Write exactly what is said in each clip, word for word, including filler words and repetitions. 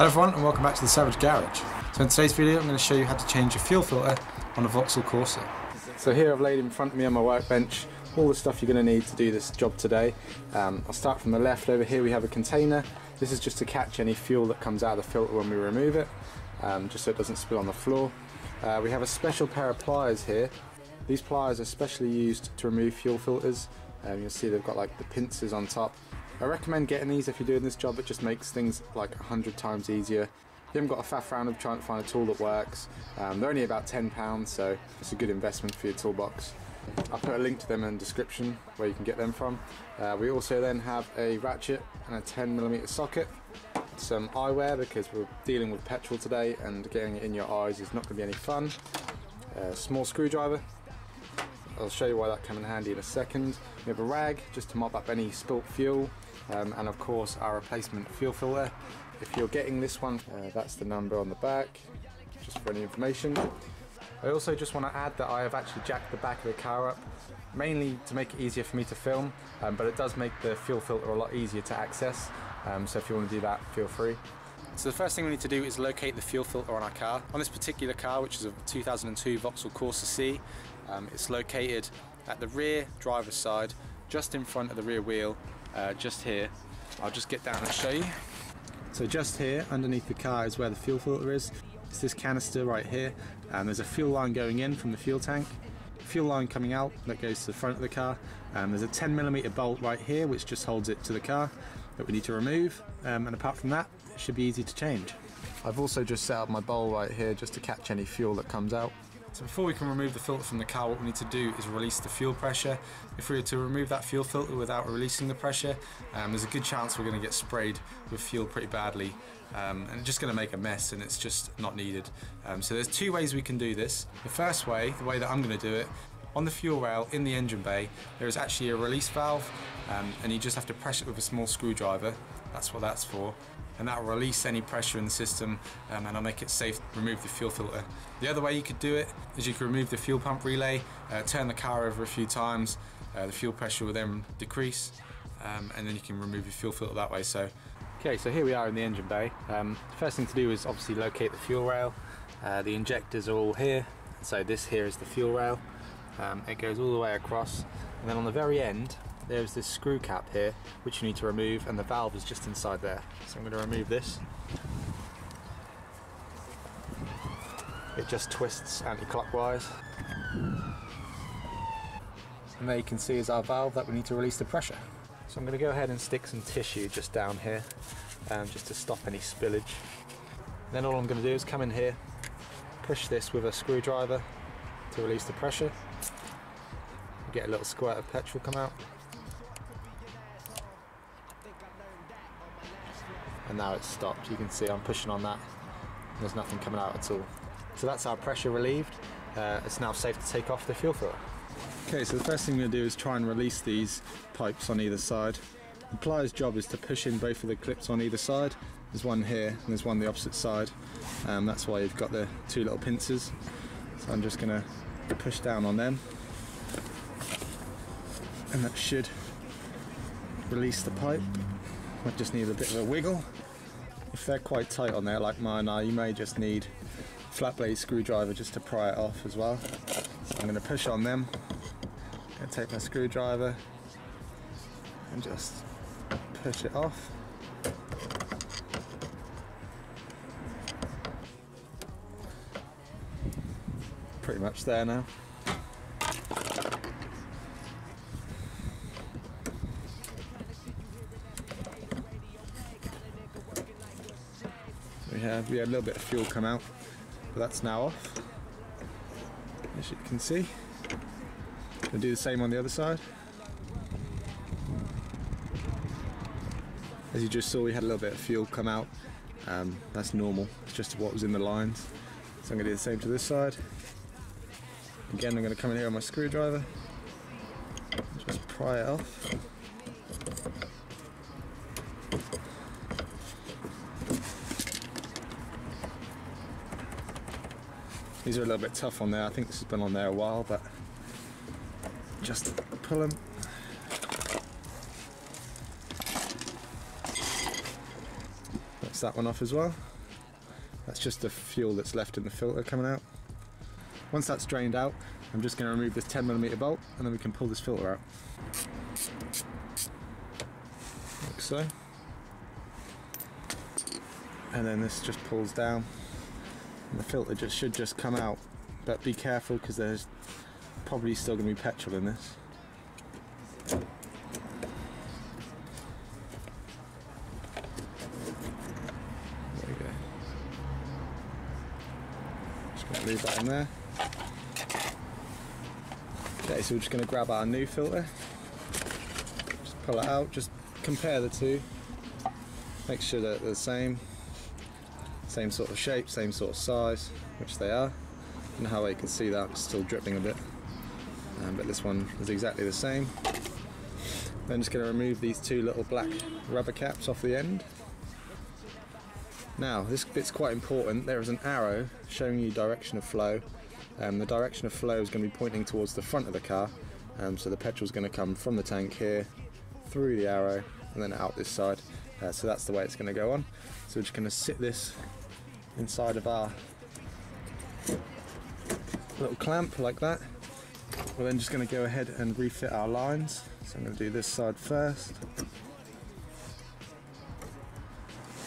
Hello everyone and welcome back to The Savage Garage. So in today's video I'm going to show you how to change a fuel filter on a Vauxhall Corsa. So here I've laid in front of me on my workbench all the stuff you're going to need to do this job today. Um, I'll start from the left. Over here we have a container. This is just to catch any fuel that comes out of the filter when we remove it, um, just so it doesn't spill on the floor. Uh, we have a special pair of pliers here. These pliers are specially used to remove fuel filters. Um, you'll see they've got like the pincers on top. I recommend getting these if you're doing this job. It just makes things like a hundred times easier. If you haven't got a faff round of trying to find a tool that works, um, they're only about ten pounds, so it's a good investment for your toolbox. I'll put a link to them in the description where you can get them from. Uh, we also then have a ratchet and a ten millimeter socket, some eyewear because we're dealing with petrol today and getting it in your eyes is not going to be any fun. A small screwdriver. I'll show you why that came in handy in a second. We have a rag just to mop up any spilt fuel, um, and of course our replacement fuel filter. If you're getting this one, uh, that's the number on the back, just for any information. I also just want to add that I have actually jacked the back of the car up, mainly to make it easier for me to film, um, but it does make the fuel filter a lot easier to access, um, so if you want to do that, feel free. So the first thing we need to do is locate the fuel filter on our car. On this particular car, which is a two thousand two Vauxhall Corsa C, um, it's located at the rear driver's side, just in front of the rear wheel, uh, just here. I'll just get down and show you. So just here, underneath the car, is where the fuel filter is. It's this canister right here, and there's a fuel line going in from the fuel tank, fuel line coming out that goes to the front of the car, and there's a ten millimeter bolt right here which just holds it to the car that we need to remove, um, and apart from that it should be easy to change. I've also just set up my bowl right here just to catch any fuel that comes out. So before we can remove the filter from the car, what we need to do is release the fuel pressure. If we were to remove that fuel filter without releasing the pressure, um, there's a good chance we're going to get sprayed with fuel pretty badly, um, and it's just going to make a mess and it's just not needed. Um, so there's two ways we can do this. The first way, the way that I'm going to do it, on the fuel rail in the engine bay there is actually a release valve, um, and you just have to press it with a small screwdriver. That's what that's for, and that will release any pressure in the system, um, and I'll make it safe to remove the fuel filter. The other way you could do it is you could remove the fuel pump relay, uh, turn the car over a few times, uh, the fuel pressure will then decrease, um, and then you can remove your fuel filter that way. So okay, so here we are in the engine bay. Um, first thing to do is obviously locate the fuel rail. Uh, the injectors are all here, so this here is the fuel rail. Um, it goes all the way across, and then on the very end there's this screw cap here which you need to remove, and the valve is just inside there. So I'm going to remove this. It just twists anti-clockwise, and there you can see is our valve that we need to release the pressure. So I'm going to go ahead and stick some tissue just down here, um, just to stop any spillage. Then all I'm going to do is come in here, push this with a screwdriver to release the pressure. Get a little squirt of petrol come out, and now it's stopped. You can see I'm pushing on that, there's nothing coming out at all. So that's our pressure relieved. Uh, it's now safe to take off the fuel filter. Okay, so the first thing we're going to do is try and release these pipes on either side. The pliers' job is to push in both of the clips on either side. There's one here and there's one the opposite side, and um, that's why you've got the two little pincers. So I'm just going to push down on them, and that should release the pipe. I just need a bit of a wiggle. If they're quite tight on there like mine are, you may just need a flat blade screwdriver just to pry it off as well. So I'm going to push on them. I'm going to take my screwdriver and just push it off. Pretty much there now. We have, we had a little bit of fuel come out, but that's now off, as you can see. We'll do the same on the other side. As you just saw, we had a little bit of fuel come out. Um, that's normal, it's just what was in the lines. So I'm going to do the same to this side. Again, I'm going to come in here on my screwdriver, just pry it off. These are a little bit tough on there. I think this has been on there a while, but just pull them. That's rinse that one off as well. That's just the fuel that's left in the filter coming out. Once that's drained out, I'm just going to remove this ten millimeter bolt and then we can pull this filter out. Like so. And then this just pulls down. And the filter just should just come out. But be careful because there's probably still going to be petrol in this. There we go. Just going to leave that in there. Okay, so we're just going to grab our new filter. Just pull it out, just compare the two. Make sure that they're the same. Same sort of shape, same sort of size, which they are. And how you can see that it's still dripping a bit. Um, but this one is exactly the same. Then just going to remove these two little black rubber caps off the end. Now, this bit's quite important. There is an arrow showing you direction of flow. Um, the direction of flow is going to be pointing towards the front of the car. Um, so the petrol is going to come from the tank here, through the arrow, and then out this side. Uh, so that's the way it's going to go on. So we're just going to sit this inside of our little clamp like that. We're then just going to go ahead and refit our lines. So I'm going to do this side first.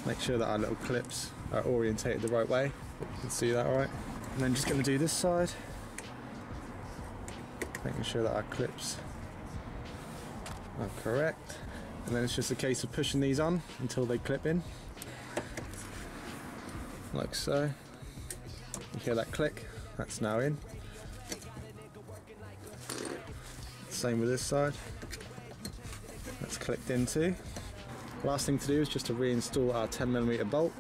Make sure that our little clips are orientated the right way. You can see that all right. And then just going to do this side. Making sure that our clips are correct. And then it's just a case of pushing these on until they clip in. Like so. You hear that click? That's now in. Same with this side. That's clicked in too. Last thing to do is just to reinstall our ten millimeter bolt.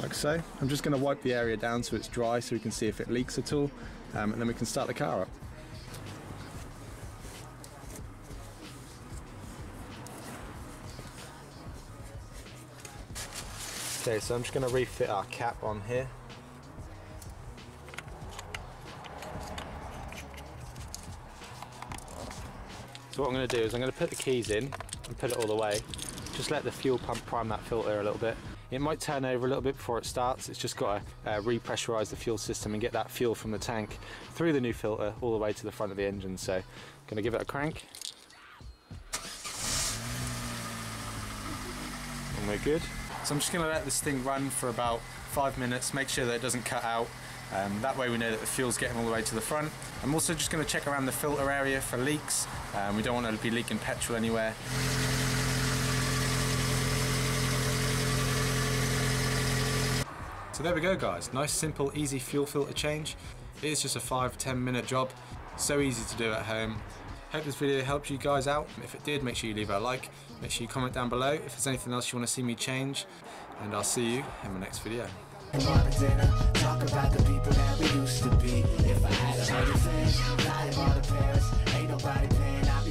Like so. I'm just going to wipe the area down so it's dry so we can see if it leaks at all, um, and then we can start the car up. Okay, so I'm just going to refit our cap on here. So what I'm going to do is I'm going to put the keys in and put it all the way. Just let the fuel pump prime that filter a little bit. It might turn over a little bit before it starts. It's just got to uh, repressurize the fuel system and get that fuel from the tank through the new filter all the way to the front of the engine. So I'm going to give it a crank. And we're good. So I'm just going to let this thing run for about five minutes, make sure that it doesn't cut out. Um, that way we know that the fuel's getting all the way to the front. I'm also just going to check around the filter area for leaks. Um, we don't want to be leaking petrol anywhere. So there we go guys, nice simple easy fuel filter change. It is just a five to ten minute job, so easy to do at home. Hope this video helped you guys out. If it did, make sure you leave a like, make sure you comment down below if there's anything else you want to see me change, and I'll see you in my next video. Talk about the people that we used to be. If I had a